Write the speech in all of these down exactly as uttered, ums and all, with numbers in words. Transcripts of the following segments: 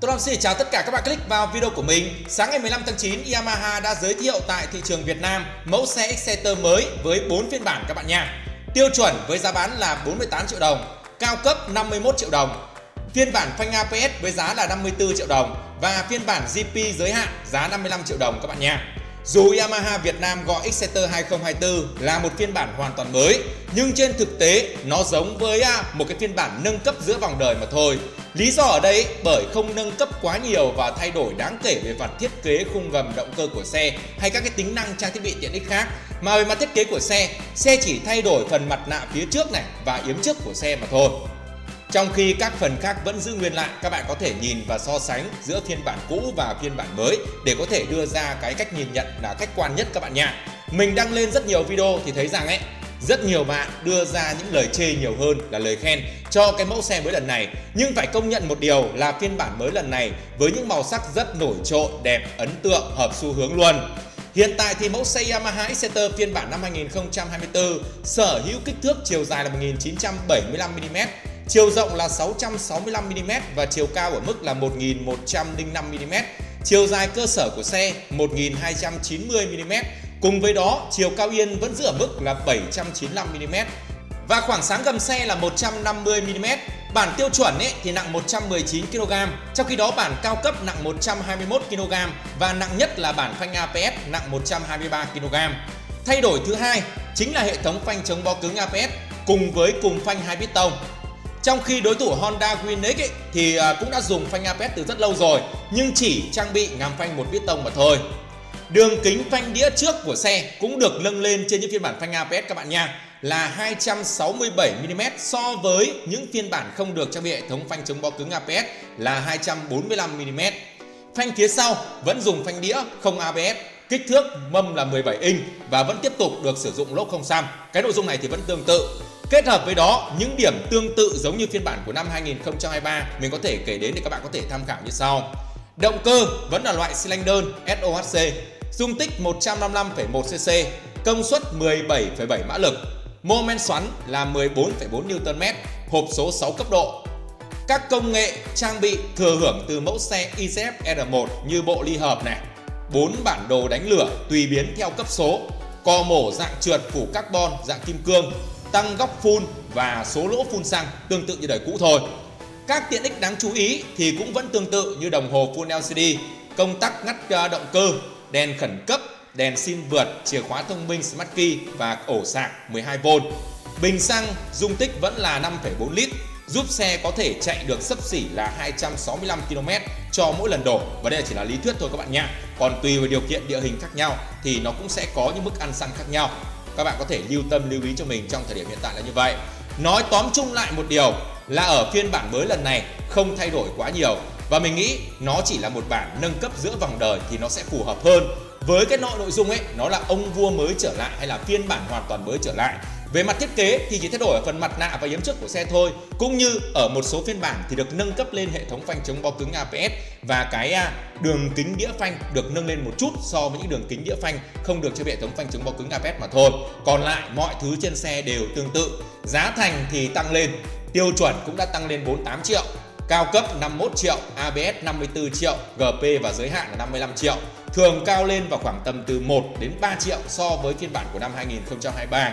top năm xin chào tất cả các bạn click vào video của mình. Sáng ngày mười lăm tháng chín, Yamaha đã giới thiệu tại thị trường Việt Nam mẫu xe Exciter mới với bốn phiên bản các bạn nha. Tiêu chuẩn với giá bán là bốn mươi tám triệu đồng, cao cấp năm mươi mốt triệu đồng, phiên bản phanh a pê ét với giá là năm mươi tư triệu đồng và phiên bản giê pê giới hạn giá năm mươi lăm triệu đồng các bạn nha. Dù Yamaha Việt Nam gọi Exciter hai không hai tư là một phiên bản hoàn toàn mới, nhưng trên thực tế nó giống với một cái phiên bản nâng cấp giữa vòng đời mà thôi. Lý do ở đây bởi không nâng cấp quá nhiều và thay đổi đáng kể về mặt thiết kế khung gầm, động cơ của xe hay các cái tính năng trang thiết bị tiện ích khác, mà về mặt thiết kế của xe, xe chỉ thay đổi phần mặt nạ phía trước này và yếm trước của xe mà thôi. Trong khi các phần khác vẫn giữ nguyên lại, các bạn có thể nhìn và so sánh giữa phiên bản cũ và phiên bản mới để có thể đưa ra cái cách nhìn nhận là khách quan nhất các bạn nha. Mình đăng lên rất nhiều video thì thấy rằng ấy, rất nhiều bạn đưa ra những lời chê nhiều hơn là lời khen cho cái mẫu xe mới lần này. Nhưng phải công nhận một điều là phiên bản mới lần này với những màu sắc rất nổi trội, đẹp, ấn tượng, hợp xu hướng luôn. Hiện tại thì mẫu xe Yamaha Exciter phiên bản năm hai nghìn không trăm hai mươi tư sở hữu kích thước chiều dài là một nghìn chín trăm bảy mươi lăm mi-li-mét, chiều rộng là sáu trăm sáu mươi lăm mi-li-mét và chiều cao ở mức là một nghìn một trăm linh năm mi-li-mét. Chiều dài cơ sở của xe một nghìn hai trăm chín mươi mi-li-mét. Cùng với đó, chiều cao yên vẫn giữ ở mức là bảy trăm chín mươi lăm mi-li-mét. Và khoảng sáng gầm xe là một trăm năm mươi mi-li-mét. Bản tiêu chuẩn ấy thì nặng một trăm mười chín ki-lô-gam, trong khi đó bản cao cấp nặng một trăm hai mươi mốt ki-lô-gam và nặng nhất là bản phanh a pê ét nặng một trăm hai mươi ba ki-lô-gam. Thay đổi thứ hai chính là hệ thống phanh chống bó cứng a pê ét cùng với cùng phanh hai piston. Trong khi đối thủ Honda Winner X thì cũng đã dùng phanh a pê ét từ rất lâu rồi, nhưng chỉ trang bị ngàm phanh một piston mà thôi. Đường kính phanh đĩa trước của xe cũng được nâng lên trên những phiên bản phanh a pê ét các bạn nha, là hai trăm sáu mươi bảy mi-li-mét so với những phiên bản không được trang bị hệ thống phanh chống bó cứng a pê ét là hai trăm bốn mươi lăm mi-li-mét. Phanh phía sau vẫn dùng phanh đĩa không a bê ét, kích thước mâm là mười bảy inch và vẫn tiếp tục được sử dụng lốp không xăm. Cái nội dung này thì vẫn tương tự. Kết hợp với đó, những điểm tương tự giống như phiên bản của năm hai nghìn không trăm hai mươi ba mình có thể kể đến để các bạn có thể tham khảo như sau. Động cơ vẫn là loại xi lanh đơn ét ô hát xê, dung tích một trăm năm mươi lăm phẩy một xê xê, công suất mười bảy phẩy bảy mã lực, mô men xoắn là mười bốn phẩy bốn niu-tơn mét, hộp số sáu cấp độ. Các công nghệ trang bị thừa hưởng từ mẫu xe i xê ép R một như bộ ly hợp này, bốn bản đồ đánh lửa tùy biến theo cấp số, cò mổ dạng trượt phủ carbon dạng kim cương, tăng góc phun và số lỗ phun xăng tương tự như đời cũ thôi. Các tiện ích đáng chú ý thì cũng vẫn tương tự như đồng hồ full lờ xê đê, công tắc ngắt động cơ, đèn khẩn cấp, đèn xin vượt, chìa khóa thông minh Smart Key và ổ sạc mười hai vôn. Bình xăng dung tích vẫn là năm phẩy bốn lít, giúp xe có thể chạy được xấp xỉ là hai trăm sáu mươi lăm ki-lô-mét cho mỗi lần đổ. Và đây chỉ là lý thuyết thôi các bạn nha. Còn tùy vào điều kiện địa hình khác nhau thì nó cũng sẽ có những mức ăn xăng khác nhau. Các bạn có thể lưu tâm lưu ý cho mình trong thời điểm hiện tại là như vậy. Nói tóm chung lại một điều là ở phiên bản mới lần này không thay đổi quá nhiều. Và mình nghĩ nó chỉ là một bản nâng cấp giữa vòng đời thì nó sẽ phù hợp hơn. Với cái nội dung ấy, nó là ông vua mới trở lại hay là phiên bản hoàn toàn mới trở lại. Về mặt thiết kế thì chỉ thay đổi ở phần mặt nạ và yếm trước của xe thôi. Cũng như ở một số phiên bản thì được nâng cấp lên hệ thống phanh chống bó cứng a pê ét và cái đường kính đĩa phanh được nâng lên một chút so với những đường kính đĩa phanh không được trên hệ thống phanh chống bó cứng a pê ét mà thôi. Còn lại mọi thứ trên xe đều tương tự. Giá thành thì tăng lên, tiêu chuẩn cũng đã tăng lên bốn mươi tám triệu, cao cấp năm mươi mốt triệu, a bê ét năm mươi tư triệu, giê pê và giới hạn là năm mươi lăm triệu. Thường cao lên vào khoảng tầm từ một đến ba triệu so với phiên bản của năm hai nghìn không trăm hai mươi ba.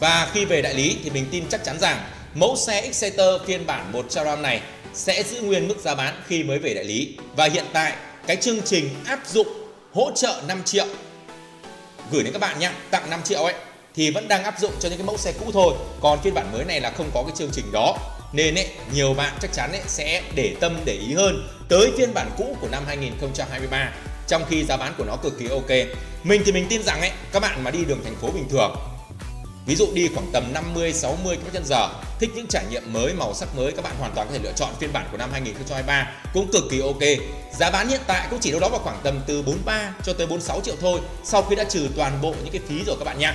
Và khi về đại lý thì mình tin chắc chắn rằng mẫu xe Exciter phiên bản một trăm ki-lô-gam này sẽ giữ nguyên mức giá bán khi mới về đại lý. Và hiện tại cái chương trình áp dụng hỗ trợ năm triệu gửi đến các bạn nhé, tặng năm triệu ấy thì vẫn đang áp dụng cho những cái mẫu xe cũ thôi. Còn phiên bản mới này là không có cái chương trình đó. Nên ấy, nhiều bạn chắc chắn ấy, sẽ để tâm để ý hơn tới phiên bản cũ của năm hai nghìn không trăm hai mươi ba, trong khi giá bán của nó cực kỳ ok. Mình thì mình tin rằng ấy, các bạn mà đi đường thành phố bình thường, ví dụ đi khoảng tầm năm mươi sáu mươi ki-lô-mét trên giờ, thích những trải nghiệm mới, màu sắc mới, các bạn hoàn toàn có thể lựa chọn phiên bản của năm hai nghìn không trăm hai mươi ba cũng cực kỳ ok. Giá bán hiện tại cũng chỉ đâu đó vào khoảng tầm từ bốn mươi ba cho tới bốn mươi sáu triệu thôi, sau khi đã trừ toàn bộ những cái phí rồi các bạn nha.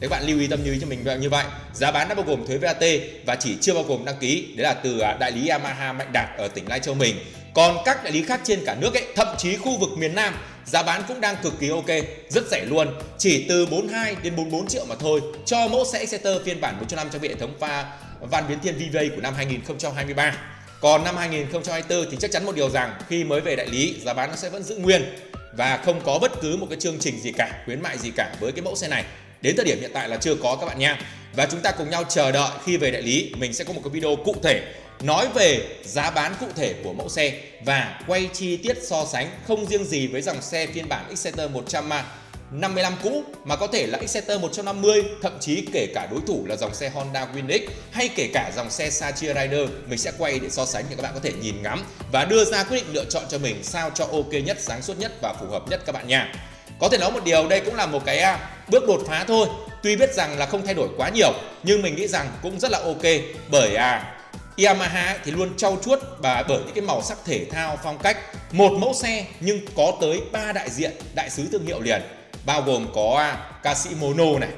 Để các bạn lưu ý tâm như cho mình như vậy, giá bán đã bao gồm thuế vê a tê và chỉ chưa bao gồm đăng ký, đấy là từ đại lý Yamaha Mạnh Đạt ở tỉnh Lai Châu mình. Còn các đại lý khác trên cả nước ấy, thậm chí khu vực miền Nam, giá bán cũng đang cực kỳ ok, rất rẻ luôn, chỉ từ bốn mươi hai đến bốn mươi bốn triệu mà thôi cho mẫu xe Exciter phiên bản một trăm ki-lô-gam trang bị hệ thống pha van biến thiên vê vê của năm hai nghìn không trăm hai mươi ba. Còn năm hai nghìn không trăm hai mươi tư thì chắc chắn một điều rằng khi mới về đại lý giá bán nó sẽ vẫn giữ nguyên và không có bất cứ một cái chương trình gì cả, khuyến mại gì cả với cái mẫu xe này. Đến thời điểm hiện tại là chưa có các bạn nha. Và chúng ta cùng nhau chờ đợi khi về đại lý mình sẽ có một cái video cụ thể nói về giá bán cụ thể của mẫu xe và quay chi tiết so sánh không riêng gì với dòng xe phiên bản Exciter một trăm năm mươi lăm cũ mà có thể là Exciter một trăm năm mươi, thậm chí kể cả đối thủ là dòng xe Honda Winner X hay kể cả dòng xe Satria Rider, mình sẽ quay để so sánh để các bạn có thể nhìn ngắm và đưa ra quyết định lựa chọn cho mình sao cho ok nhất, sáng suốt nhất và phù hợp nhất các bạn nha. Có thể nói một điều, đây cũng là một cái bước đột phá thôi. Tuy biết rằng là không thay đổi quá nhiều nhưng mình nghĩ rằng cũng rất là ok, bởi à Yamaha thì luôn trau chuốt và bởi những cái màu sắc thể thao phong cách. Một mẫu xe nhưng có tới ba đại diện đại sứ thương hiệu liền, bao gồm có ca sĩ Mono này,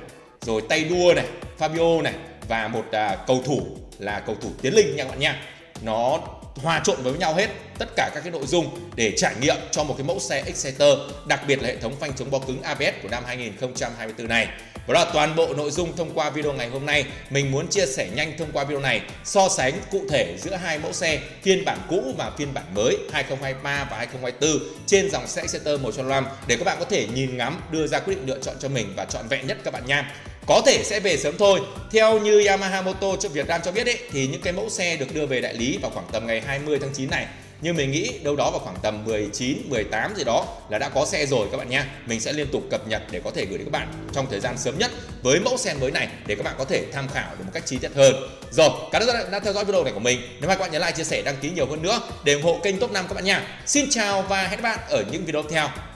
rồi tay đua này, Fabio này và một cầu thủ là cầu thủ Tiến Linh nha các bạn nha. Nó hòa trộn với nhau hết tất cả các cái nội dung để trải nghiệm cho một cái mẫu xe Exciter, đặc biệt là hệ thống phanh chống bó cứng a bê ét của năm hai nghìn không trăm hai mươi tư này. Và đó là toàn bộ nội dung thông qua video ngày hôm nay. Mình muốn chia sẻ nhanh thông qua video này so sánh cụ thể giữa hai mẫu xe phiên bản cũ và phiên bản mới hai nghìn không trăm hai mươi ba và hai nghìn không trăm hai mươi tư trên dòng xe Exciter một trăm năm mươi lăm để các bạn có thể nhìn ngắm, đưa ra quyết định lựa chọn cho mình và trọn vẹn nhất các bạn nha. Có thể sẽ về sớm thôi. Theo như Yamaha Moto cho Việt Nam cho biết ấy, thì những cái mẫu xe được đưa về đại lý vào khoảng tầm ngày hai mươi tháng chín này. Nhưng mình nghĩ đâu đó vào khoảng tầm mười chín, mười tám gì đó là đã có xe rồi các bạn nha. Mình sẽ liên tục cập nhật để có thể gửi đến các bạn trong thời gian sớm nhất với mẫu xe mới này để các bạn có thể tham khảo được một cách chi tiết hơn. Rồi, cảm ơn các bạn đã theo dõi video này của mình. Nếu mà các bạn nhấn like, chia sẻ, đăng ký nhiều hơn nữa để ủng hộ kênh Top năm các bạn nha. Xin chào và hẹn gặp lại các bạn ở những video tiếp theo.